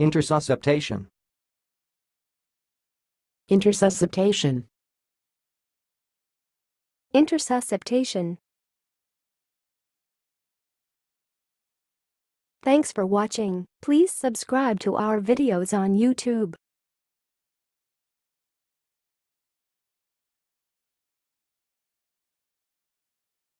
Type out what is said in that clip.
Intersusception. Intersusception. Intersusception. Thanks for watching. Please subscribe to our videos on YouTube.